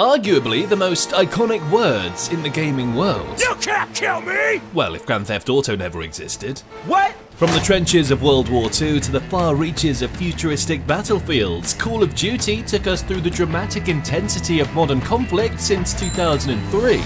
arguably the most iconic words in the gaming world. You can't kill me! Well, if Grand Theft Auto never existed. What? From the trenches of World War II to the far reaches of futuristic battlefields, Call of Duty took us through the dramatic intensity of modern conflict since 2003.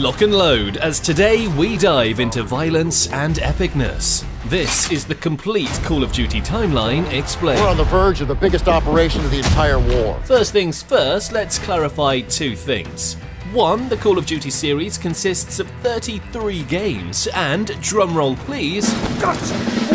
Lock and load, as today we dive into violence and epicness. This is the complete Call of Duty timeline explained. We're on the verge of the biggest operation of the entire war. First things first, let's clarify two things. One, the Call of Duty series consists of 33 games and, drumroll please,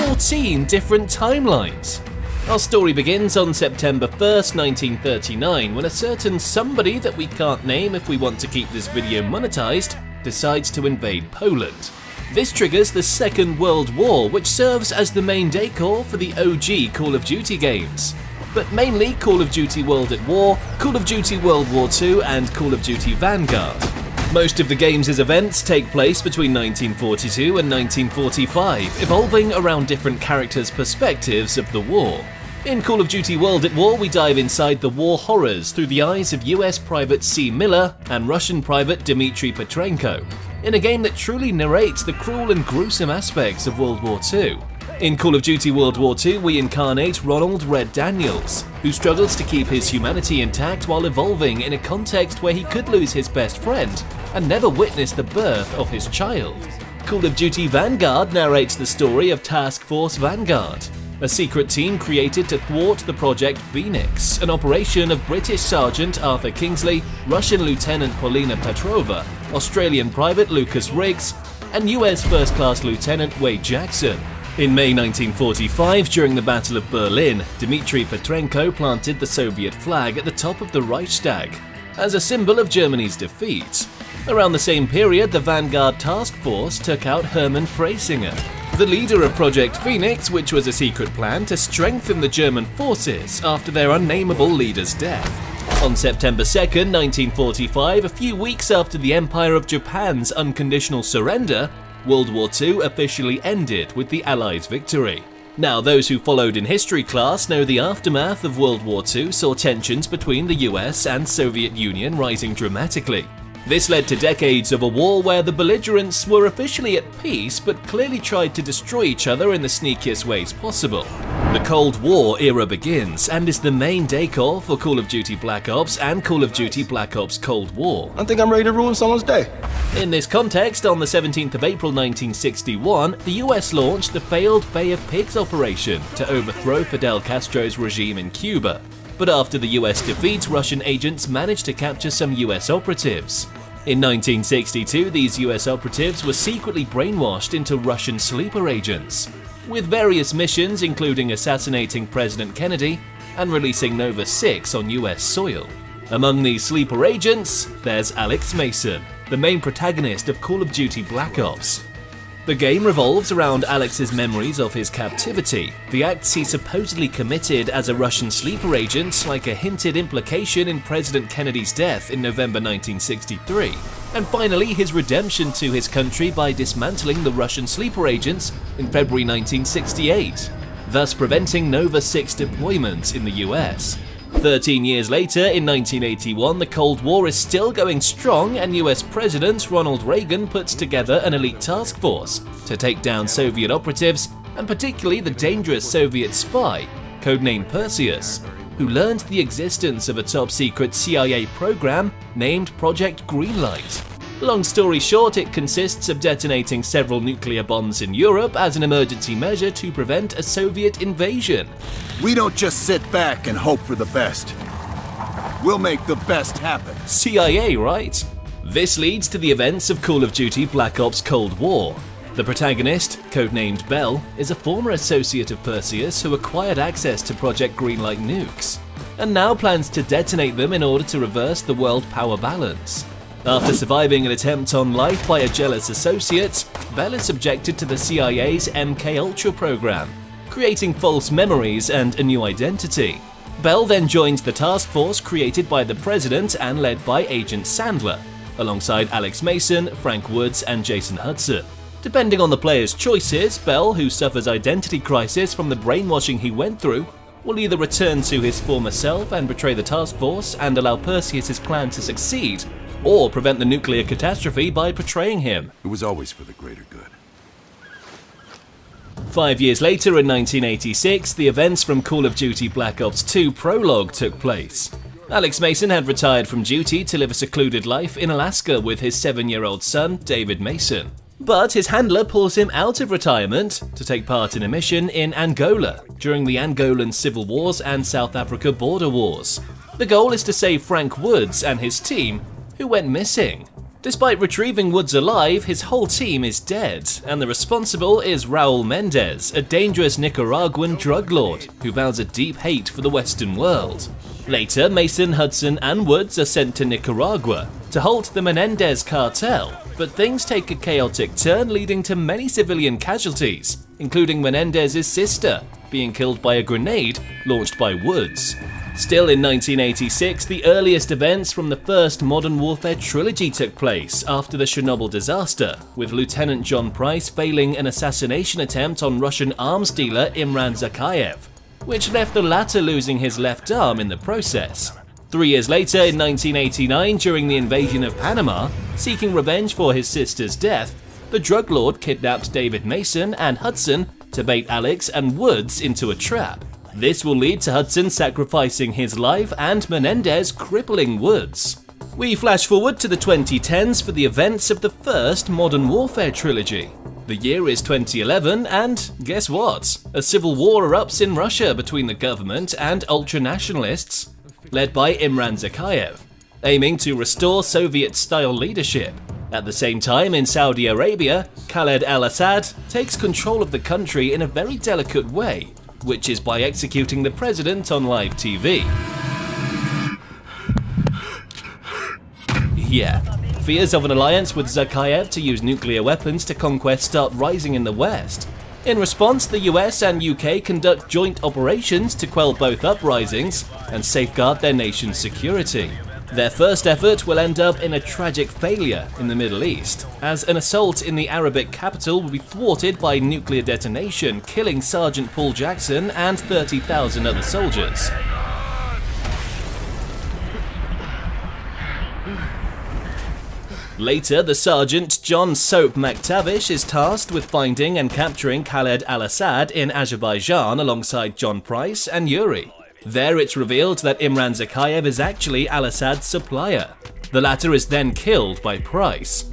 14 different timelines. Our story begins on September 1st, 1939, when a certain somebody that we can't name if we want to keep this video monetized, decides to invade Poland. This triggers the Second World War, which serves as the main decor for the OG Call of Duty games. But mainly Call of Duty World at War, Call of Duty World War II and Call of Duty Vanguard. Most of the games' events take place between 1942 and 1945, evolving around different characters' perspectives of the war. In Call of Duty World at War, we dive inside the war horrors through the eyes of US Private C. Miller and Russian Private Dmitry Petrenko, in a game that truly narrates the cruel and gruesome aspects of World War II. In Call of Duty World War II, we incarnate Ronald Red Daniels, who struggles to keep his humanity intact while evolving in a context where he could lose his best friend and never witness the birth of his child. Call of Duty Vanguard narrates the story of Task Force Vanguard, a secret team created to thwart the Project Phoenix, an operation of British Sergeant Arthur Kingsley, Russian Lieutenant Polina Petrova, Australian Private Lucas Riggs, and US First Class Lieutenant Wade Jackson. In May 1945, during the Battle of Berlin, Dmitry Petrenko planted the Soviet flag at the top of the Reichstag as a symbol of Germany's defeat. Around the same period, the Vanguard Task Force took out Hermann Freisinger, the leader of Project Phoenix, which was a secret plan to strengthen the German forces after their unnameable leader's death. On September 2nd, 1945, a few weeks after the Empire of Japan's unconditional surrender, World War II officially ended with the Allies' victory. Now, those who followed in history class know the aftermath of World War II saw tensions between the US and Soviet Union rising dramatically. This led to decades of a war where the belligerents were officially at peace but clearly tried to destroy each other in the sneakiest ways possible. The Cold War era begins and is the main decor for Call of Duty Black Ops and Call of Duty Black Ops Cold War. I think I'm ready to ruin someone's day. In this context, on the 17th of April 1961, the US launched the failed Bay of Pigs operation to overthrow Fidel Castro's regime in Cuba. But after the US defeat, Russian agents managed to capture some US operatives. In 1962, these US operatives were secretly brainwashed into Russian sleeper agents, with various missions including assassinating President Kennedy and releasing Nova 6 on US soil. Among these sleeper agents, there's Alex Mason, the main protagonist of Call of Duty Black Ops. The game revolves around Alex's memories of his captivity, the acts he supposedly committed as a Russian sleeper agent, like a hinted implication in President Kennedy's death in November 1963, and finally his redemption to his country by dismantling the Russian sleeper agents in February 1968, thus preventing Nova 6 deployments in the US. 13 years later, in 1981, the Cold War is still going strong and US President Ronald Reagan puts together an elite task force to take down Soviet operatives and particularly the dangerous Soviet spy, codenamed Perseus, who learned the existence of a top-secret CIA program named Project Greenlight. Long story short, it consists of detonating several nuclear bombs in Europe as an emergency measure to prevent a Soviet invasion. We don't just sit back and hope for the best. We'll make the best happen. CIA, right? This leads to the events of Call of Duty Black Ops Cold War. The protagonist, codenamed Bell, is a former associate of Perseus who acquired access to Project Greenlight nukes, and now plans to detonate them in order to reverse the world power balance. After surviving an attempt on life by a jealous associate, Bell is subjected to the CIA's MKUltra program, creating false memories and a new identity. Bell then joins the task force created by the president and led by Agent Sandler, alongside Alex Mason, Frank Woods, and Jason Hudson. Depending on the player's choices, Bell, who suffers identity crisis from the brainwashing he went through, will either return to his former self and betray the task force and allow Perseus' plan to succeed, or prevent the nuclear catastrophe by betraying him. It was always for the greater good. 5 years later, in 1986, the events from Call of Duty Black Ops 2 Prologue took place. Alex Mason had retired from duty to live a secluded life in Alaska with his 7-year-old son, David Mason. But his handler pulls him out of retirement to take part in a mission in Angola during the Angolan Civil Wars and South Africa border wars. The goal is to save Frank Woods and his team, who went missing. Despite retrieving Woods alive, his whole team is dead, and the responsible is Raul Mendez, a dangerous Nicaraguan drug lord who vows a deep hate for the Western world. Later, Mason, Hudson, and Woods are sent to Nicaragua to halt the Menendez cartel, but things take a chaotic turn, leading to many civilian casualties, including Menendez's sister being killed by a grenade launched by Woods. Still in 1986, the earliest events from the first Modern Warfare trilogy took place after the Chernobyl disaster, with Lieutenant John Price failing an assassination attempt on Russian arms dealer Imran Zakhaev, which left the latter losing his left arm in the process. 3 years later, in 1989, during the invasion of Panama, seeking revenge for his sister's death, the drug lord kidnaps David Mason and Hudson to bait Alex and Woods into a trap. This will lead to Hudson sacrificing his life and Menendez crippling Woods. We flash forward to the 2010s for the events of the first Modern Warfare trilogy. The year is 2011 and, guess what? A civil war erupts in Russia between the government and ultranationalists led by Imran Zakhaev, aiming to restore Soviet-style leadership. At the same time, in Saudi Arabia, Khaled al-Assad takes control of the country in a very delicate way, which is by executing the president on live TV. Yeah, fears of an alliance with Zakhaev to use nuclear weapons to conquest start rising in the West. In response, the US and UK conduct joint operations to quell both uprisings and safeguard their nation's security. Their first effort will end up in a tragic failure in the Middle East, as an assault in the Arabic capital will be thwarted by nuclear detonation, killing Sergeant Paul Jackson and 30,000 other soldiers. Later, the sergeant John Soap Maktavish is tasked with finding and capturing Khaled al-Assad in Azerbaijan alongside John Price and Yuri. There it's revealed that Imran Zakhaev is actually al-Assad's supplier. The latter is then killed by Price.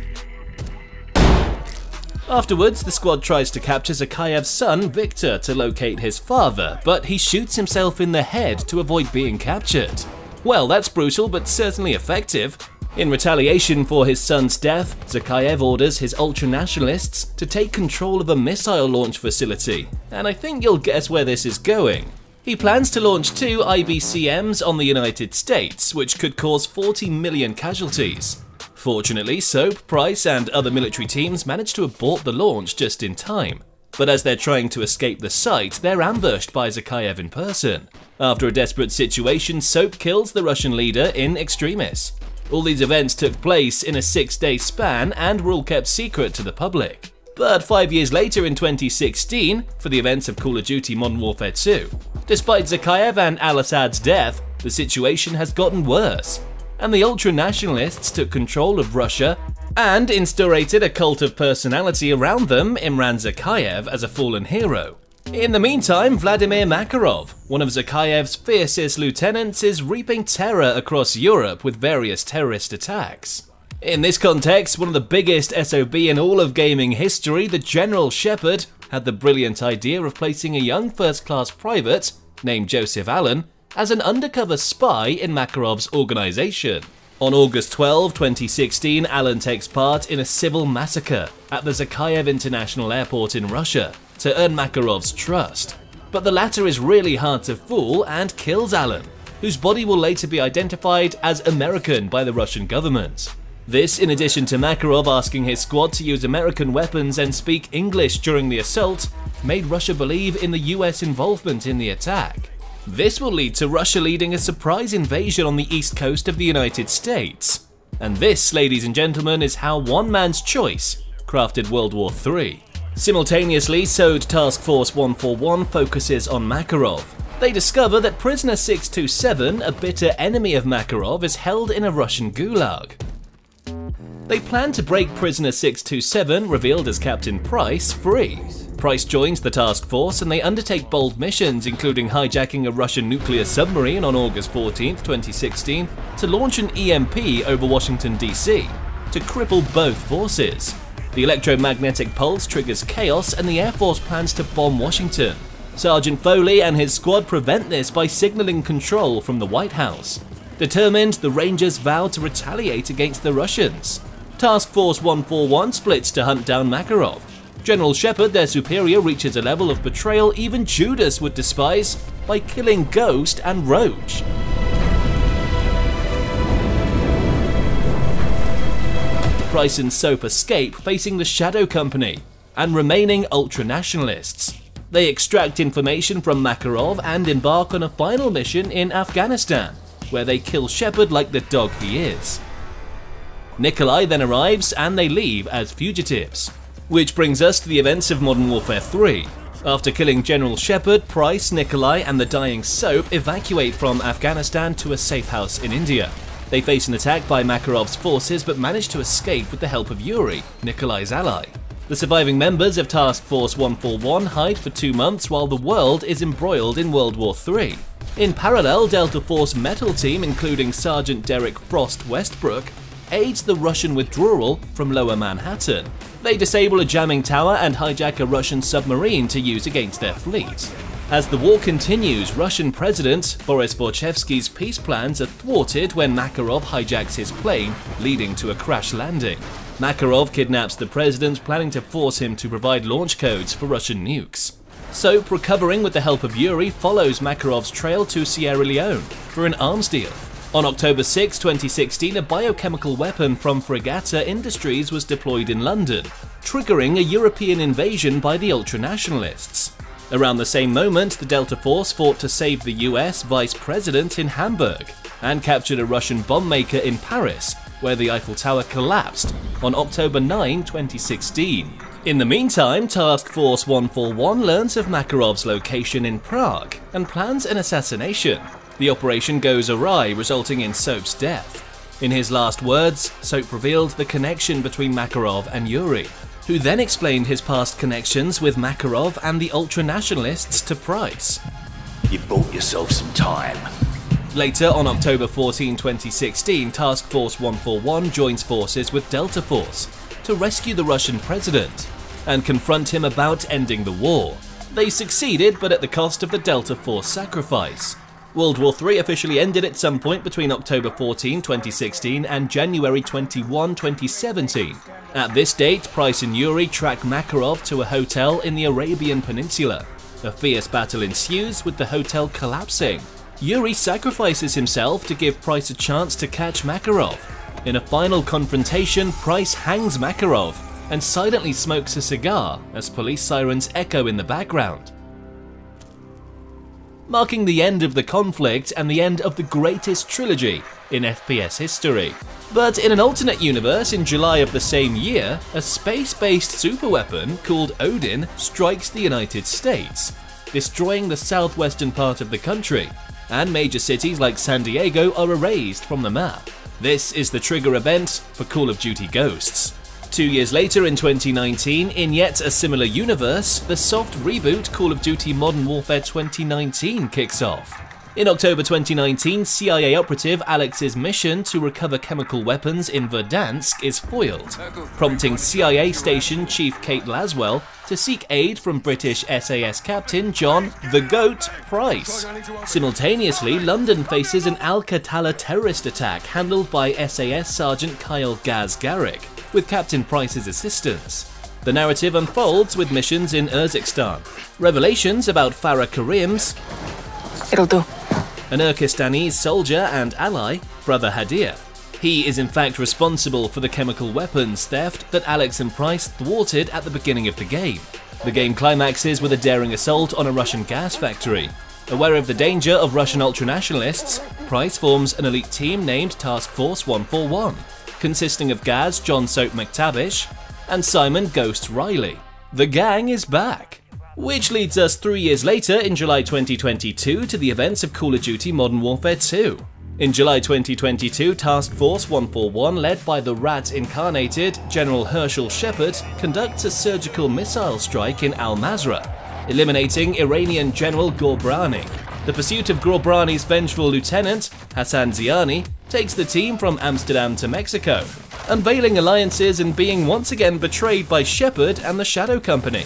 Afterwards, the squad tries to capture Zakhaev's son, Victor, to locate his father, but he shoots himself in the head to avoid being captured. Well, that's brutal, but certainly effective. In retaliation for his son's death, Zakhaev orders his ultranationalists to take control of a missile launch facility, and I think you'll guess where this is going. He plans to launch 2 IBCMs on the United States, which could cause 40 million casualties. Fortunately, Soap, Price, and other military teams manage to abort the launch just in time. But as they're trying to escape the site, they're ambushed by Zakhaev in person. After a desperate situation, Soap kills the Russian leader in extremis. All these events took place in a 6-day span and were all kept secret to the public. But 5 years later, in 2016, for the events of Call of Duty Modern Warfare 2, despite Zakhaev and al-Assad's death, the situation has gotten worse, and the ultranationalists took control of Russia and instaurated a cult of personality around them, Imran Zakhaev as a fallen hero. In the meantime, Vladimir Makarov, one of Zakhaev's fiercest lieutenants, is reaping terror across Europe with various terrorist attacks. In this context, one of the biggest SOB in all of gaming history, the General Shepherd, had the brilliant idea of placing a young first-class private, named Joseph Allen, as an undercover spy in Makarov's organization. On August 12, 2016, Allen takes part in a civil massacre at the Zakhaev International Airport in Russia to earn Makarov's trust. But the latter is really hard to fool and kills Allen, whose body will later be identified as American by the Russian government. This, in addition to Makarov asking his squad to use American weapons and speak English during the assault, made Russia believe in the US involvement in the attack. This will lead to Russia leading a surprise invasion on the east coast of the United States. And this, ladies and gentlemen, is how one man's choice crafted World War III. Simultaneously, Task Force 141 focuses on Makarov, They discover that Prisoner 627, a bitter enemy of Makarov, is held in a Russian gulag. They plan to break Prisoner 627, revealed as Captain Price, free. Price joins the task force and they undertake bold missions, including hijacking a Russian nuclear submarine on August 14, 2016, to launch an EMP over Washington, D.C., to cripple both forces. The electromagnetic pulse triggers chaos and the Air Force plans to bomb Washington. Sergeant Foley and his squad prevent this by signaling control from the White House. Determined, the Rangers vow to retaliate against the Russians. Task Force 141 splits to hunt down Makarov. General Shepherd, their superior, reaches a level of betrayal even Judas would despise by killing Ghost and Roach. Price and Soap escape, facing the Shadow Company and remaining ultranationalists. They extract information from Makarov and embark on a final mission in Afghanistan, where they kill Shepherd like the dog he is. Nikolai then arrives and they leave as fugitives. Which brings us to the events of Modern Warfare 3. After killing General Shepherd, Price, Nikolai and the dying Soap evacuate from Afghanistan to a safe house in India. They face an attack by Makarov's forces but manage to escape with the help of Yuri, Nikolai's ally. The surviving members of Task Force 141 hide for 2 months while the world is embroiled in World War III. In parallel, Delta Force Metal Team, including Sergeant Derek Frost Westbrook, aids the Russian withdrawal from Lower Manhattan. They disable a jamming tower and hijack a Russian submarine to use against their fleet. As the war continues, Russian President Boris Vorchevsky's peace plans are thwarted when Makarov hijacks his plane, leading to a crash landing. Makarov kidnaps the president, planning to force him to provide launch codes for Russian nukes. Soap, recovering with the help of Yuri, follows Makarov's trail to Sierra Leone for an arms deal. On October 6, 2016, a biochemical weapon from Fragata Industries was deployed in London, triggering a European invasion by the ultranationalists. Around the same moment, the Delta Force fought to save the US Vice President in Hamburg and captured a Russian bomb maker in Paris, where the Eiffel Tower collapsed on October 9, 2016. In the meantime, Task Force 141 learns of Makarov's location in Prague and plans an assassination. The operation goes awry, resulting in Soap's death. In his last words, Soap revealed the connection between Makarov and Yuri, who then explained his past connections with Makarov and the ultranationalists to Price. You bought yourself some time. Later, on October 14, 2016, Task Force 141 joins forces with Delta Force to rescue the Russian president and confront him about ending the war. They succeeded, but at the cost of the Delta Force sacrifice. World War III officially ended at some point between October 14, 2016 and January 21, 2017. At this date, Price and Yuri track Makarov to a hotel in the Arabian Peninsula. A fierce battle ensues, with the hotel collapsing. Yuri sacrifices himself to give Price a chance to catch Makarov. In a final confrontation, Price hangs Makarov and silently smokes a cigar as police sirens echo in the background. Marking the end of the conflict and the end of the greatest trilogy in FPS history. But in an alternate universe, in July of the same year, a space-based superweapon called Odin strikes the United States, destroying the southwestern part of the country, and major cities like San Diego are erased from the map. This is the trigger event for Call of Duty Ghosts. 2 years later, in 2019, in yet a similar universe, the soft reboot Call of Duty Modern Warfare 2019 kicks off. In October 2019, CIA operative Alex's mission to recover chemical weapons in Verdansk is foiled, prompting CIA station chief Kate Laswell to seek aid from British SAS captain John "The Goat" Price. Simultaneously, London faces an Al-Qatala terrorist attack handled by SAS Sergeant Kyle "Gaz" Garrick, with Captain Price's assistance. The narrative unfolds with missions in Urzikstan, revelations about Farah Karim's an Urzikstan soldier and ally, Brother Hadir. He is in fact responsible for the chemical weapons theft that Alex and Price thwarted at the beginning of the game. The game climaxes with a daring assault on a Russian gas factory. Aware of the danger of Russian ultranationalists, Price forms an elite team named Task Force 141. Consisting of Gaz, John Soap Maktavish, and Simon "Ghost" Riley. The gang is back. Which leads us 3 years later, in July 2022, to the events of Call of Duty Modern Warfare 2. In July 2022, Task Force 141, led by the Rat Incarnated, General Herschel Shepherd, conducts a surgical missile strike in Al-Mazra, eliminating Iranian General Ghorbrani. The pursuit of Ghorbrani's vengeful lieutenant, Hassan Ziani, takes the team from Amsterdam to Mexico, unveiling alliances and being once again betrayed by Shepherd and the Shadow Company.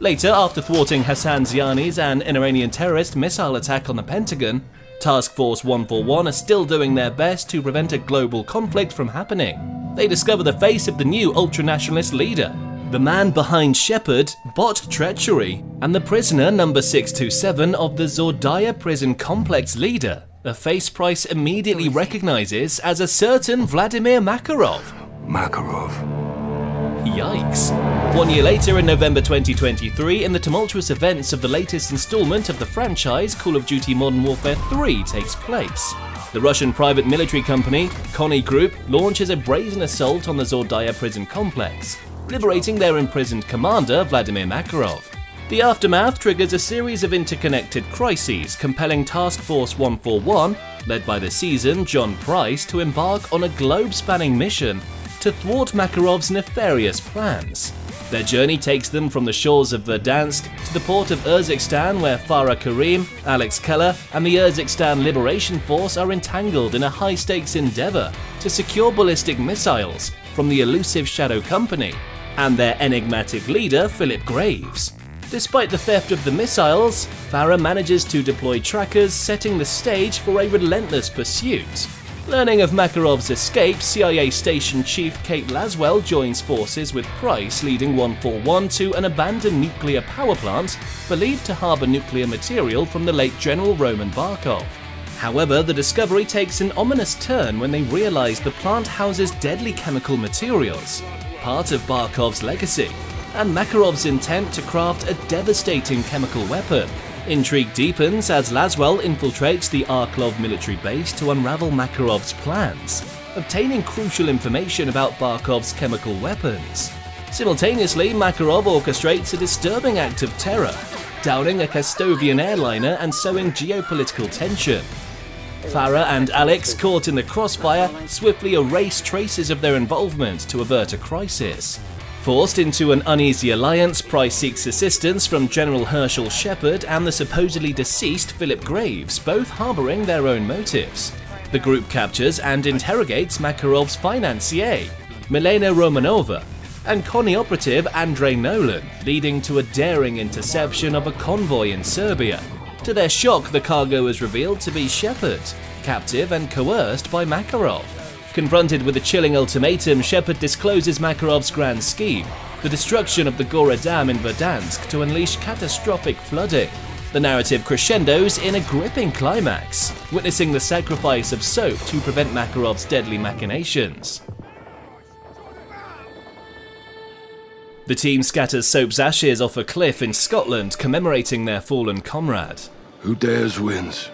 Later, after thwarting Hassan Ziani's and an Iranian terrorist missile attack on the Pentagon, Task Force 141 are still doing their best to prevent a global conflict from happening. They discover the face of the new ultra-nationalist leader, the man behind Shepherd, bot treachery, and the prisoner number 627 of the Zordaya prison complex leader, a face Price immediately recognizes as a certain Vladimir Makarov. Yikes. 1 year later, in November 2023, in the tumultuous events of the latest installment of the franchise, Call of Duty Modern Warfare 3 takes place. The Russian private military company, Kony Group, launches a brazen assault on the Zordaya prison complex, liberating their imprisoned commander, Vladimir Makarov. The aftermath triggers a series of interconnected crises, compelling Task Force 141, led by the seasoned John Price, to embark on a globe-spanning mission to thwart Makarov's nefarious plans. Their journey takes them from the shores of Verdansk to the port of Urzikstan, where Farah Karim, Alex Keller, and the Urzikstan Liberation Force are entangled in a high-stakes endeavor to secure ballistic missiles from the elusive Shadow Company and their enigmatic leader, Philip Graves. Despite the theft of the missiles, Farah manages to deploy trackers, setting the stage for a relentless pursuit. Learning of Makarov's escape, CIA Station Chief Kate Laswell joins forces with Price, leading 141 to an abandoned nuclear power plant believed to harbor nuclear material from the late General Roman Barkov. However, the discovery takes an ominous turn when they realize the plant houses deadly chemical materials, part of Barkov's legacy, and Makarov's intent to craft a devastating chemical weapon. Intrigue deepens as Laswell infiltrates the Arklov military base to unravel Makarov's plans, obtaining crucial information about Barkov's chemical weapons. Simultaneously, Makarov orchestrates a disturbing act of terror, downing a Castovian airliner and sowing geopolitical tension. Farah and Alex, caught in the crossfire, swiftly erase traces of their involvement to avert a crisis. Forced into an uneasy alliance, Price seeks assistance from General Herschel Shepherd and the supposedly deceased Philip Graves, both harboring their own motives. The group captures and interrogates Makarov's financier, Milena Romanova, and Kony operative Andrei Nolan, leading to a daring interception of a convoy in Serbia. To their shock, the cargo is revealed to be Shepherd, captive and coerced by Makarov. Confronted with a chilling ultimatum, Shepherd discloses Makarov's grand scheme, the destruction of the Gora Dam in Verdansk to unleash catastrophic flooding. The narrative crescendos in a gripping climax, witnessing the sacrifice of Soap to prevent Makarov's deadly machinations. The team scatters Soap's ashes off a cliff in Scotland, commemorating their fallen comrade. Who dares wins.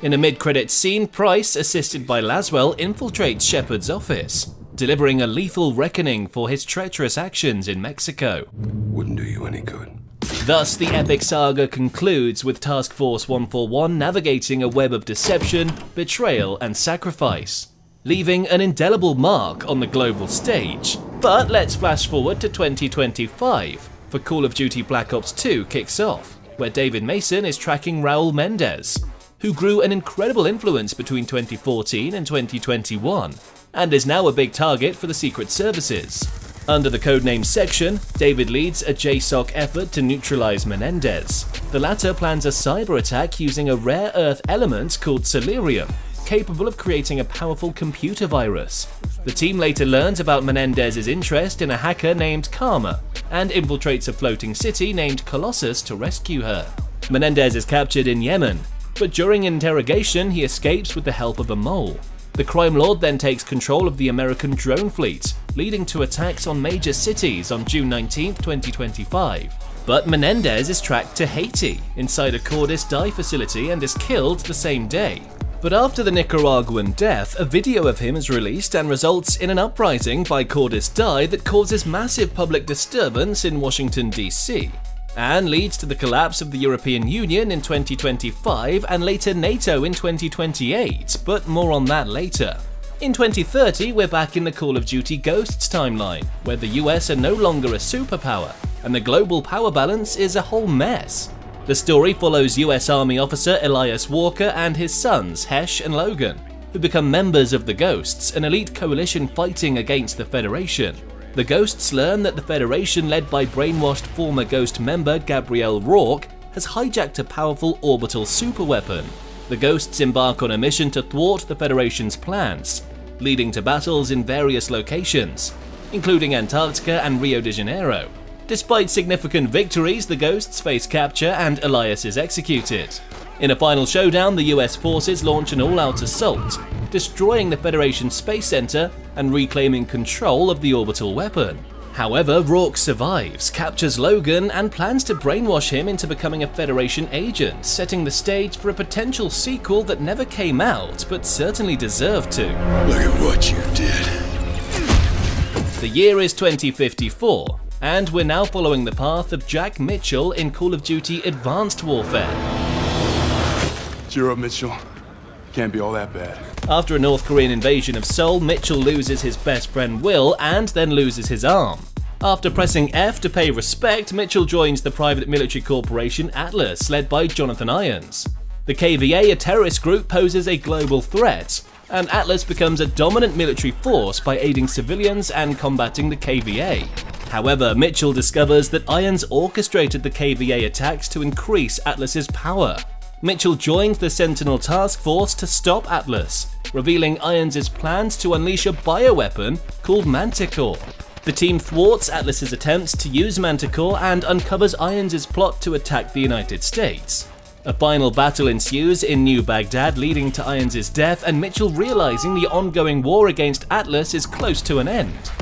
In a mid-credits scene, Price, assisted by Laswell, infiltrates Shepherd's office, delivering a lethal reckoning for his treacherous actions in Mexico. Wouldn't do you any good. Thus, the epic saga concludes with Task Force 141 navigating a web of deception, betrayal, and sacrifice, leaving an indelible mark on the global stage. But let's flash forward to 2025, for Call of Duty Black Ops 2 kicks off, where David Mason is tracking Raul Mendez, who grew an incredible influence between 2014 and 2021, and is now a big target for the Secret Services. Under the codename Section, David leads a JSOC effort to neutralize Menendez. The latter plans a cyber attack using a rare earth element called Solarium, capable of creating a powerful computer virus. The team later learns about Menendez's interest in a hacker named Karma, and infiltrates a floating city named Colossus to rescue her. Menendez is captured in Yemen, but during interrogation, he escapes with the help of a mole. The crime lord then takes control of the American drone fleet, leading to attacks on major cities on June 19, 2025. But Menendez is tracked to Haiti, inside a Cordis dye facility, and is killed the same day. But after the Nicaraguan death, a video of him is released and results in an uprising by Cordis dye that causes massive public disturbance in Washington, D.C. and leads to the collapse of the European Union in 2025 and later NATO in 2028, but more on that later. In 2030, we're back in the Call of Duty Ghosts timeline, where the US are no longer a superpower, and the global power balance is a whole mess. The story follows US Army officer Elias Walker and his sons Hesh and Logan, who become members of the Ghosts, an elite coalition fighting against the Federation. The Ghosts learn that the Federation, led by brainwashed former Ghost member Gabrielle Rourke, has hijacked a powerful orbital superweapon. The Ghosts embark on a mission to thwart the Federation's plans, leading to battles in various locations, including Antarctica and Rio de Janeiro. Despite significant victories, the Ghosts face capture and Elias is executed. In a final showdown, the US forces launch an all-out assault, destroying the Federation Space Center and reclaiming control of the orbital weapon. However, Rourke survives, captures Logan, and plans to brainwash him into becoming a Federation agent, setting the stage for a potential sequel that never came out, but certainly deserved to. Look at what you did. The year is 2054, and we're now following the path of Jack Mitchell in Call of Duty Advanced Warfare. Zero Mitchell. Can't be all that bad. After a North Korean invasion of Seoul, Mitchell loses his best friend Will and then loses his arm. After pressing F to pay respect, Mitchell joins the private military corporation Atlas, led by Jonathan Irons. The KVA, a terrorist group, poses a global threat, and Atlas becomes a dominant military force by aiding civilians and combating the KVA. However, Mitchell discovers that Irons orchestrated the KVA attacks to increase Atlas's power. Mitchell joins the Sentinel Task Force to stop Atlas, revealing Irons' plans to unleash a bioweapon called Manticore. The team thwarts Atlas' attempts to use Manticore and uncovers Irons' plot to attack the United States. A final battle ensues in New Baghdad, leading to Irons' death and Mitchell realizing the ongoing war against Atlas is close to an end.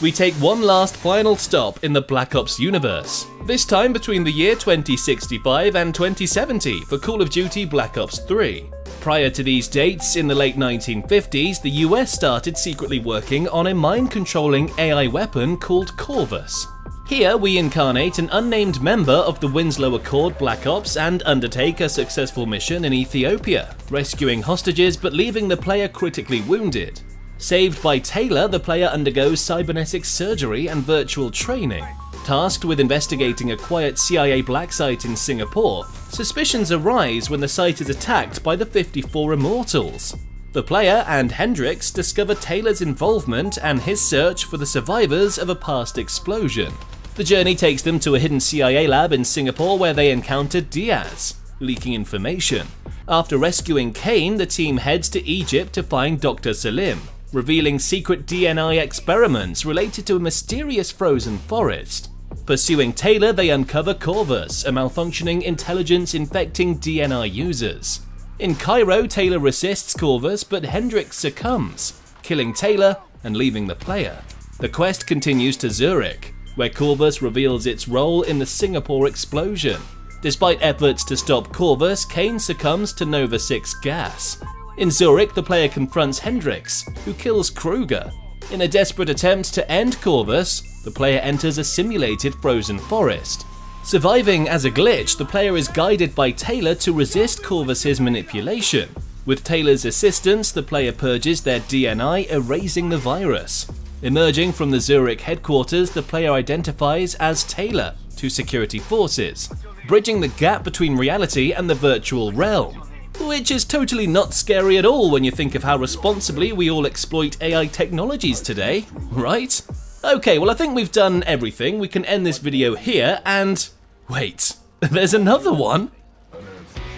We take one last final stop in the Black Ops universe, this time between the year 2065 and 2070 for Call of Duty Black Ops 3. Prior to these dates, in the late 1950s, the US started secretly working on a mind-controlling AI weapon called Corvus. Here we incarnate an unnamed member of the Winslow Accord Black Ops and undertake a successful mission in Ethiopia, rescuing hostages but leaving the player critically wounded. Saved by Taylor, the player undergoes cybernetic surgery and virtual training. Tasked with investigating a quiet CIA black site in Singapore, suspicions arise when the site is attacked by the 54 Immortals. The player and Hendrix discover Taylor's involvement and his search for the survivors of a past explosion. The journey takes them to a hidden CIA lab in Singapore where they encounter Diaz, leaking information. After rescuing Kane, the team heads to Egypt to find Dr. Salim, revealing secret DNI experiments related to a mysterious frozen forest. Pursuing Taylor, they uncover Corvus, a malfunctioning intelligence infecting DNI users. In Cairo, Taylor resists Corvus, but Hendrix succumbs, killing Taylor and leaving the player. The quest continues to Zurich, where Corvus reveals its role in the Singapore explosion. Despite efforts to stop Corvus, Kane succumbs to Nova 6 gas. In Zurich, the player confronts Hendrix, who kills Kruger. In a desperate attempt to end Corvus, the player enters a simulated frozen forest. Surviving as a glitch, the player is guided by Taylor to resist Corvus's manipulation. With Taylor's assistance, the player purges their DNI, erasing the virus. Emerging from the Zurich headquarters, the player identifies as Taylor to security forces, bridging the gap between reality and the virtual realm. Which is totally not scary at all when you think of how responsibly we all exploit AI technologies today, right? Okay, well I think we've done everything, we can end this video here and… wait, there's another one?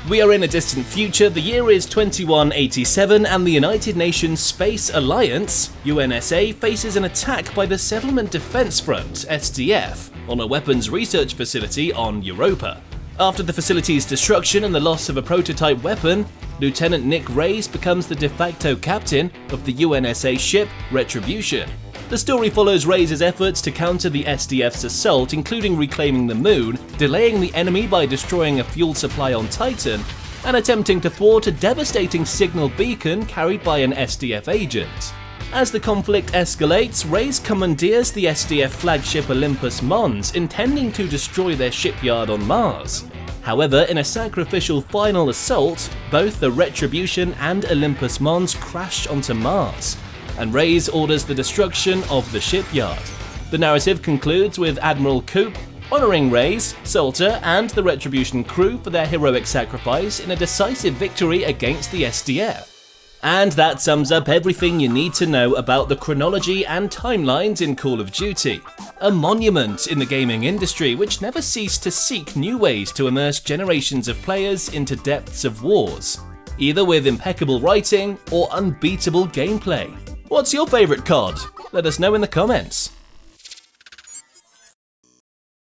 We are in a distant future, the year is 2187 and the United Nations Space Alliance, UNSA, faces an attack by the Settlement Defense Front, SDF, on a weapons research facility on Europa. After the facility's destruction and the loss of a prototype weapon, Lieutenant Nick Reyes becomes the de facto captain of the UNSA ship Retribution. The story follows Reyes' efforts to counter the SDF's assault, including reclaiming the moon, delaying the enemy by destroying a fuel supply on Titan, and attempting to thwart a devastating signal beacon carried by an SDF agent. As the conflict escalates, Raze commandeers the SDF flagship Olympus Mons, intending to destroy their shipyard on Mars. However, in a sacrificial final assault, both the Retribution and Olympus Mons crash onto Mars, and Raze orders the destruction of the shipyard. The narrative concludes with Admiral Koop honouring Raze, Salter and the Retribution crew for their heroic sacrifice in a decisive victory against the SDF. And that sums up everything you need to know about the chronology and timelines in Call of Duty. A monument in the gaming industry which never ceased to seek new ways to immerse generations of players into depths of wars, either with impeccable writing or unbeatable gameplay. What's your favourite COD? Let us know in the comments.